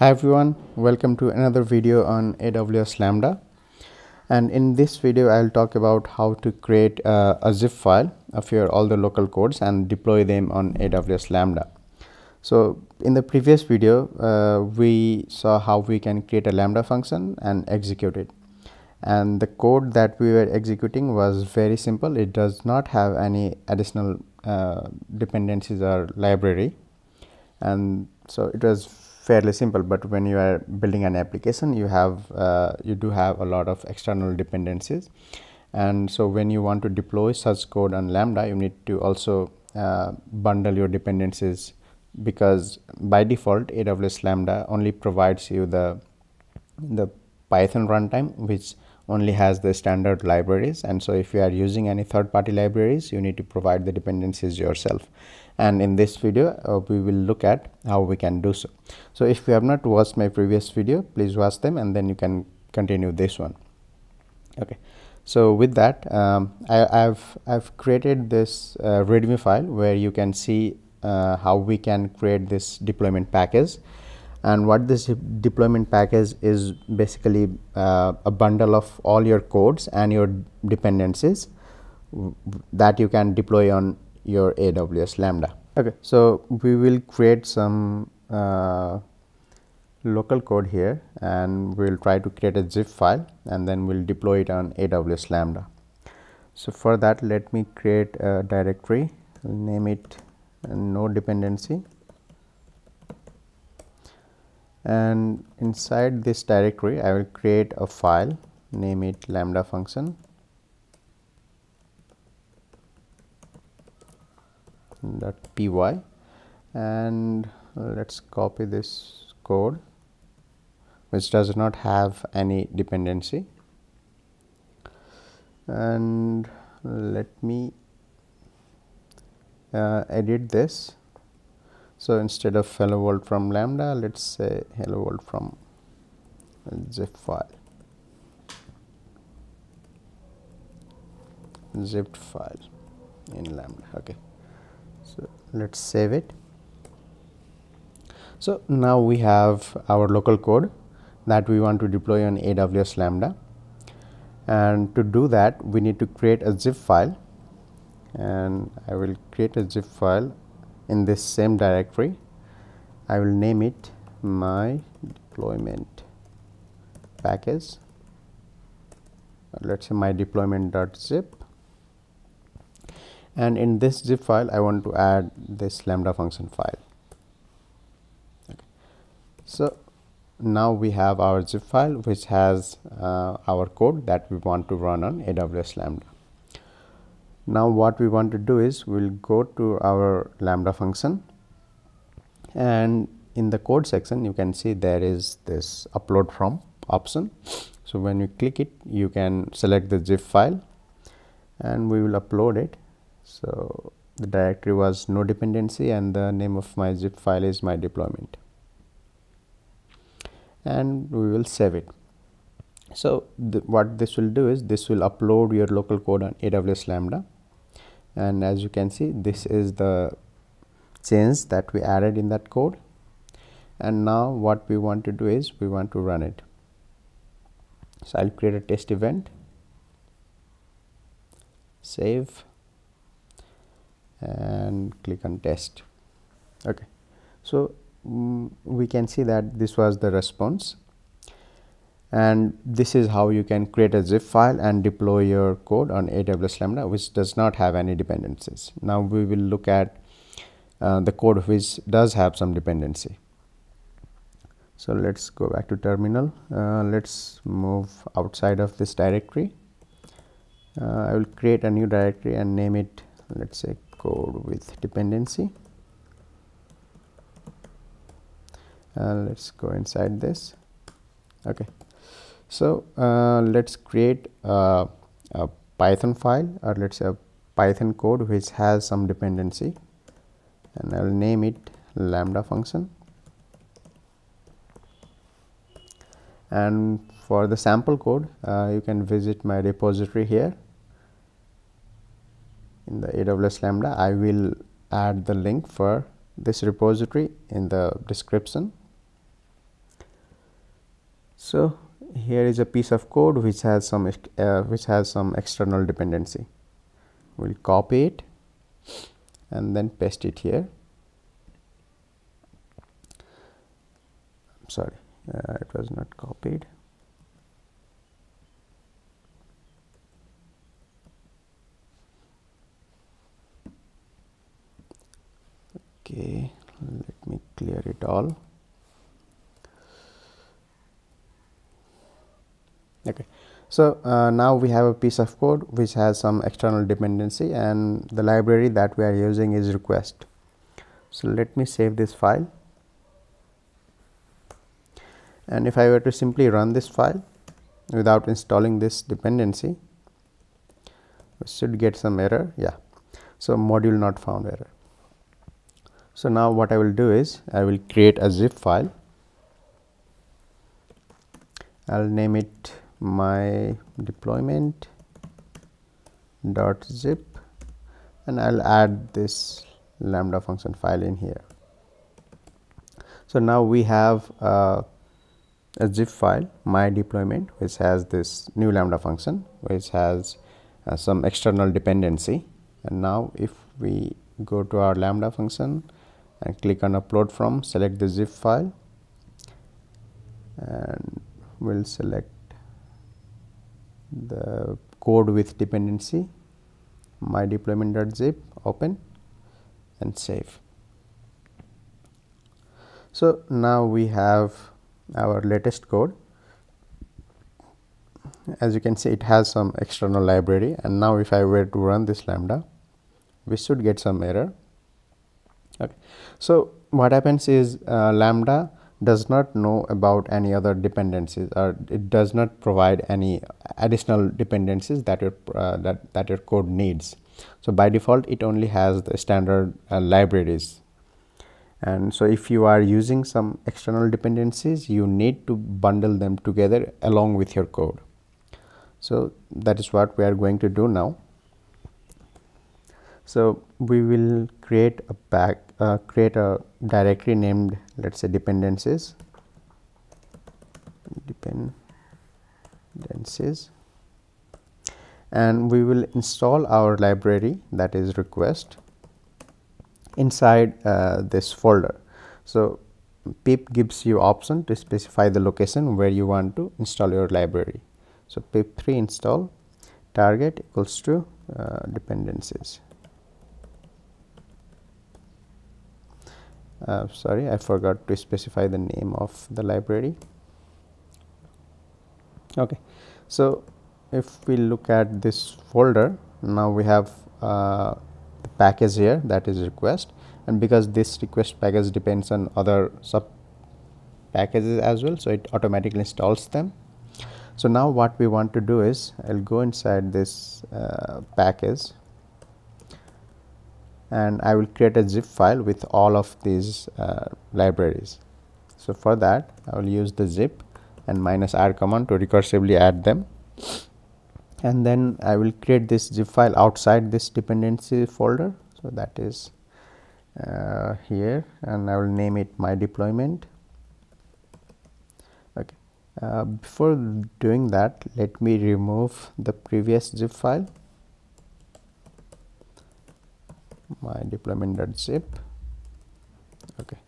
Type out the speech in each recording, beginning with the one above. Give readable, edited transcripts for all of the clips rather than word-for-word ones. Hi everyone, welcome to another video on AWS Lambda. And in this video I'll talk about how to create a zip file of all the local codes and deploy them on AWS Lambda. So in the previous video we saw how we can create a Lambda function and execute it, and the code that we were executing was very simple. It does not have any additional dependencies or library, and so it was fairly simple. But when you are building an application, you have you do have a lot of external dependencies, and so when you want to deploy such code on Lambda, you need to also bundle your dependencies, because by default AWS Lambda only provides you the Python runtime, which only has the standard libraries. And so if you are using any third-party libraries, you need to provide the dependencies yourself. And in this video we will look at how we can do so. So if you have not watched my previous video, please watch them and then you can continue this one. Okay, so with that I've created this readme file where you can see how we can create this deployment package. And what this deployment package is basically a bundle of all your codes and your dependencies that you can deploy on your AWS Lambda. Okay, so we will create some local code here, and we'll try to create a zip file and then we'll deploy it on AWS Lambda. So for that, let me create a directory. I'll name it no dependency. And inside this directory I will create a file, name it Lambda function. .py, and let's copy this code, which does not have any dependency, and let me edit this. So instead of hello world from Lambda, let's say hello world from zip file, zipped file in Lambda. Okay, so let's save it. So now we have our local code that we want to deploy on AWS Lambda, and to do that we need to create a zip file, and I will create a zip file in this same directory. I will name it my deployment package, let's say my deployment.zip, and in this zip file I want to add this Lambda function file. Okay. So now we have our zip file which has our code that we want to run on AWS Lambda. Now what we want to do is we'll go to our Lambda function, and in the code section you can see there is this upload from option. So when you click it, you can select the zip file and we will upload it. So the directory was no dependency, and the name of my zip file is my deployment, and we will save it. So what this will do is this will upload your local code on AWS Lambda, and as you can see, this is the change that we added in that code. And now what we want to do is we want to run it. So I'll create a test event, save, and click on test. Okay, so we can see that this was the response. And this is how you can create a zip file and deploy your code on AWS Lambda, which does not have any dependencies. Now we will look at the code which does have some dependency. So let's go back to terminal. Let's move outside of this directory. I will create a new directory and name it, let's say, code with dependency. Let's go inside this. Okay. So let's create a Python file, or let's say a Python code which has some dependency, and I will name it Lambda function. And for the sample code you can visit my repository here in the AWS Lambda. I will add the link for this repository in the description. So here is a piece of code which has some external dependency. We'll copy it and then paste it here. Sorry, it was not copied. Okay, let me clear it all. Okay, so now we have a piece of code which has some external dependency, and the library that we are using is request. So let me save this file, and if I were to simply run this file without installing this dependency, we should get some error. Yeah, so module not found error. So now what I will do is I will create a zip file. I'll name it my deployment.zip, and I'll add this lambda function file in here. So now we have a zip file, my deployment, which has this new lambda function which has some external dependency. And now if we go to our lambda function and click on upload from, select the zip file, and we'll select the code with dependency, my deployment.zip, open and save. So now we have our latest code. As you can see, it has some external library, and now if I were to run this lambda, we should get some error. Okay, so what happens is lambda does not know about any other dependencies, or it does not provide any additional dependencies that your code needs. So by default, it only has the standard libraries. And so if you are using some external dependencies, you need to bundle them together along with your code. So that is what we are going to do now. So we will create a directory named, let's say, dependencies, and we will install our library, that is request, inside this folder. So pip gives you option to specify the location where you want to install your library. So pip3 install target equals to dependencies. Sorry, I forgot to specify the name of the library. Okay, so if we look at this folder, now we have the package here, that is request, and because this request package depends on other sub packages as well, so it automatically installs them. So now what we want to do is I'll go inside this package, and I will create a zip file with all of these libraries. So for that, I will use the zip and -r command to recursively add them, and then I will create this zip file outside this dependency folder. So that is here, and I will name it my deployment. Okay. Before doing that, let me remove the previous zip file, my deployment.zip. Okay,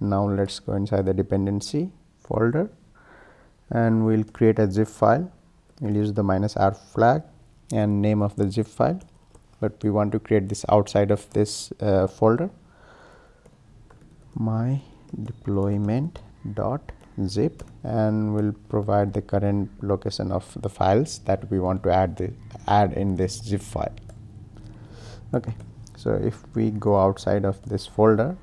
now let's go inside the dependency folder, and we'll create a zip file. We'll use the -r flag and name of the zip file, but we want to create this outside of this folder, my deployment.zip, and we'll provide the current location of the files that we want to add in this zip file. Okay, so if we go outside of this folder,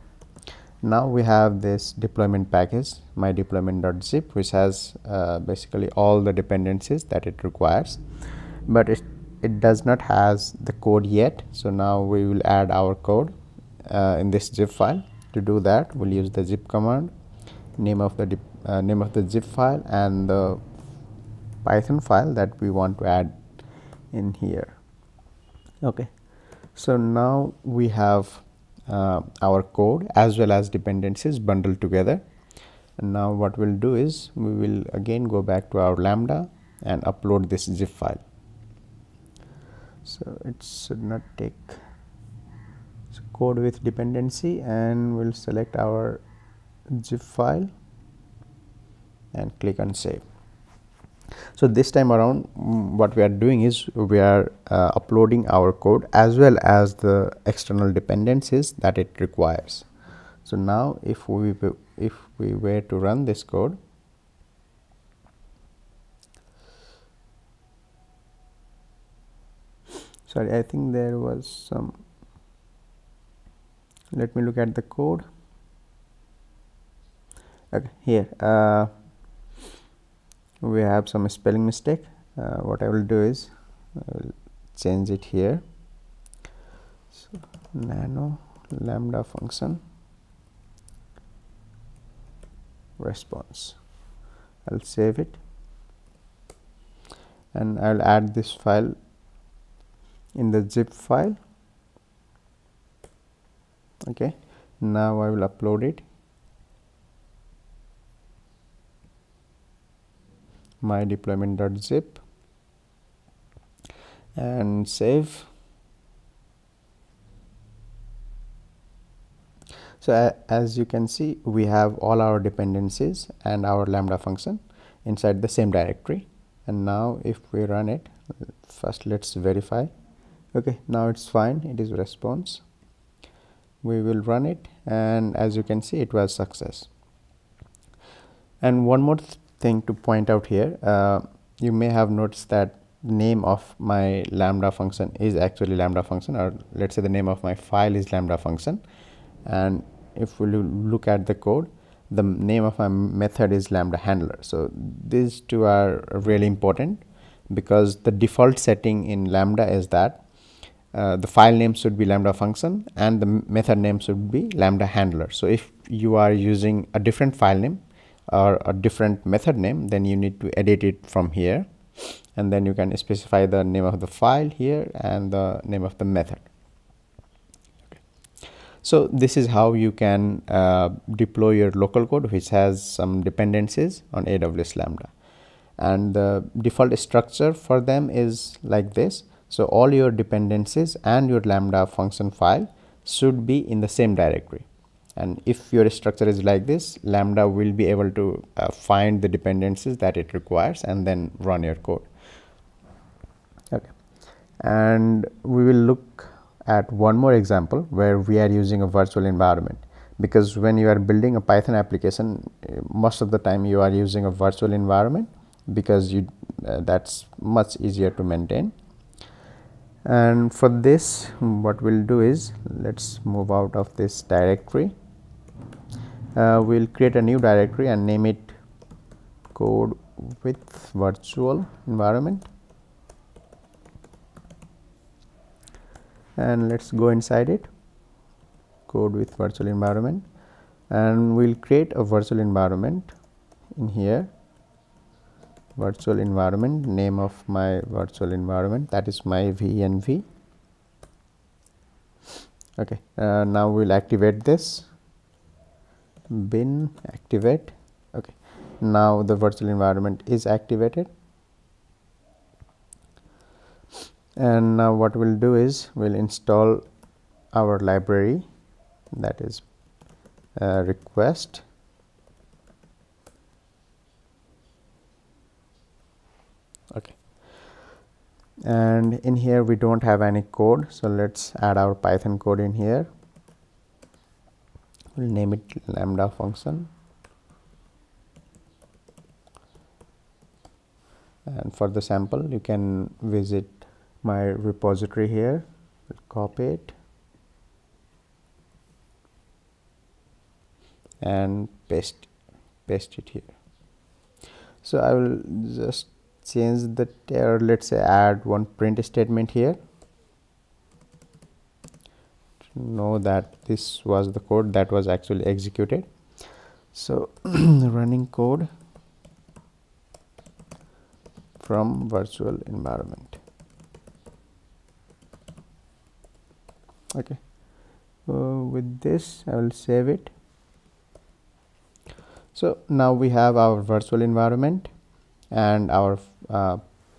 now we have this deployment package, my deployment.zip, which has basically all the dependencies that it requires, but it does not has the code yet. So now we will add our code in this zip file. To do that, we'll use the zip command, name of the zip file, and the Python file that we want to add in here. Okay, so now we have our code as well as dependencies bundled together, And now what we'll do is we will again go back to our Lambda and upload this zip file. So it should not take. So code with dependency, and we'll select our zip file and click on save. So this time around what we are doing is we are uploading our code as well as the external dependencies that it requires. So now if we were to run this code, sorry, I think there was some, let me look at the code. Okay, here we have some spelling mistake. What I will do is I will change it here. So nano lambda function response. I'll save it and I'll add this file in the zip file. Okay, now I will upload it. My deployment.zip and save. So as you can see, we have all our dependencies and our Lambda function inside the same directory. And now if we run it, first let's verify. Okay, now it's fine, it is response. We will run it, and as you can see, it was success. And one more thing to point out here, you may have noticed that name of my Lambda function is actually Lambda function, or let's say the name of my file is Lambda function. And if we look at the code, the name of my method is Lambda handler. So these two are really important because the default setting in Lambda is that the file name should be Lambda function and the method name should be Lambda handler. So if you are using a different file name or a different method name, then you need to edit it from here, and then you can specify the name of the file here and the name of the method. Okay. So this is how you can deploy your local code which has some dependencies on AWS Lambda, and the default structure for them is like this. So all your dependencies and your Lambda function file should be in the same directory. And if your structure is like this, Lambda will be able to find the dependencies that it requires and then run your code. Okay. And we will look at one more example where we are using a virtual environment, because when you are building a Python application, most of the time you are using a virtual environment because you that's much easier to maintain. And for this, what we'll do is let's move out of this directory. We'll create a new directory and name it code with virtual environment, and let's go inside it, code with virtual environment, and we'll create a virtual environment in here. Virtual environment, name of my virtual environment, that is my VENV. Okay, now we'll activate this bin activate. Okay, now the virtual environment is activated, and now what we'll do is we'll install our library, that is request. Okay, and in here we don't have any code, so let's add our Python code in here. We'll name it Lambda function, and for the sample you can visit my repository here. We'll copy it and paste it here. So I will just change the, or let's say add one print statement here to know that this was the code that was actually executed. So running code from virtual environment. Okay, with this I will save it. So now we have our virtual environment and our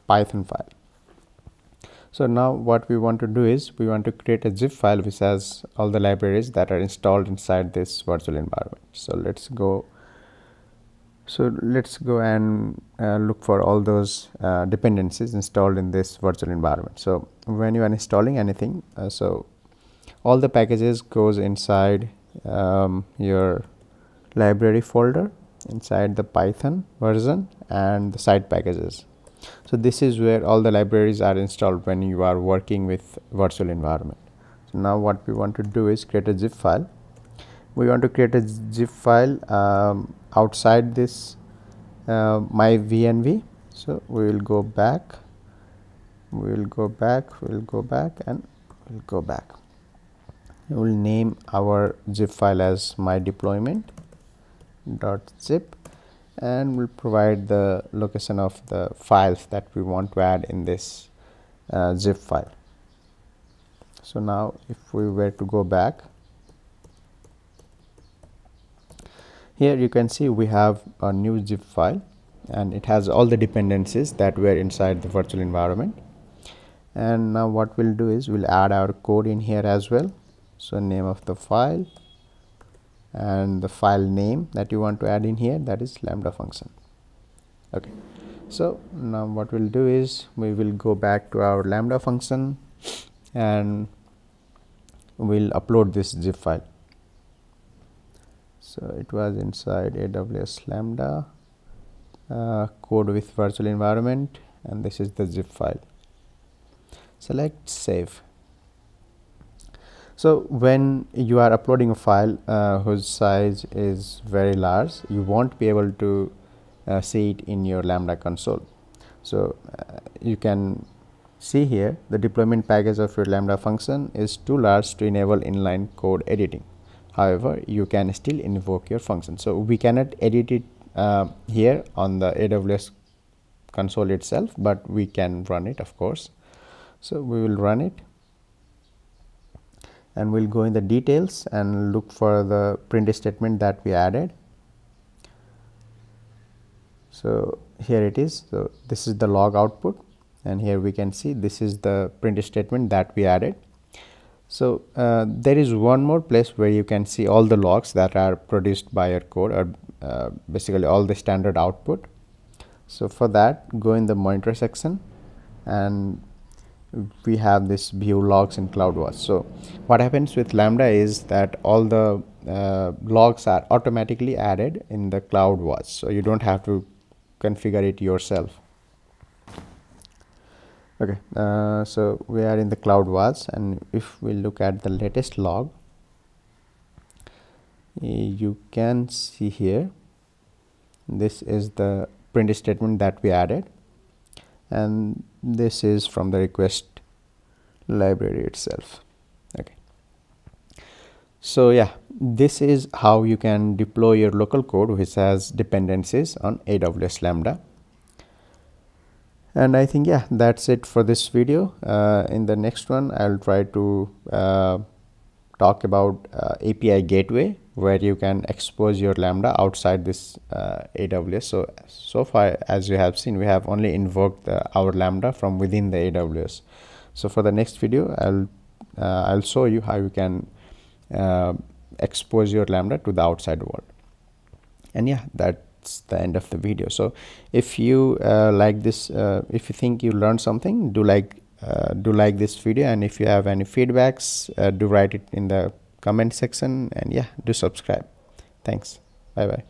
Python file. So now what we want to do is we want to create a zip file which has all the libraries that are installed inside this virtual environment. So let's go and look for all those dependencies installed in this virtual environment. So when you are installing anything, so all the packages goes inside your library folder inside the Python version and the site packages. So this is where all the libraries are installed when you are working with virtual environment. So now what we want to do is create a zip file. We want to create a zip file outside this my VNV. So we will go back, we'll go back, and we'll go back. We will name our zip file as my deployment.zip, and we'll provide the location of the files that we want to add in this zip file. So now if we were to go back, here you can see we have a new zip file and it has all the dependencies that were inside the virtual environment. And now what we'll do is we'll add our code in here as well. So name of the file and the file name that you want to add in here, that is lambda function. Okay, so now what we'll do is we will go back to our lambda function and we'll upload this zip file. So it was inside AWS Lambda, code with virtual environment, and this is the zip file. Select save. So when you are uploading a file whose size is very large, you won't be able to see it in your Lambda console. So you can see here the deployment package of your Lambda function is too large to enable inline code editing. However, you can still invoke your function. So we cannot edit it here on the AWS console itself, but we can run it, of course. So we will run it. And we'll go in the details and look for the print statement that we added. So here it is. So this is the log output, and here we can see this is the print statement that we added. So there is one more place where you can see all the logs that are produced by your code, or basically all the standard output. So for that, go in the monitor section, and we have this view logs in CloudWatch. So what happens with Lambda is that all the logs are automatically added in the CloudWatch. So you don't have to configure it yourself. Okay, so we are in the CloudWatch, and if we look at the latest log, you can see here, this is the print statement that we added. And this is from the request library itself. Okay, so yeah, this is how you can deploy your local code which has dependencies on AWS Lambda. And I think, yeah, that's it for this video. In the next one, I'll try to talk about API Gateway, where you can expose your Lambda outside this AWS. So far, as you have seen, we have only invoked our Lambda from within the AWS. So for the next video, I'll show you how you can expose your Lambda to the outside world. And yeah, that's the end of the video. So if you like this, if you think you learned something, do like this video, and if you have any feedbacks, do write it in the comment section, and yeah, do subscribe. Thanks. Bye bye.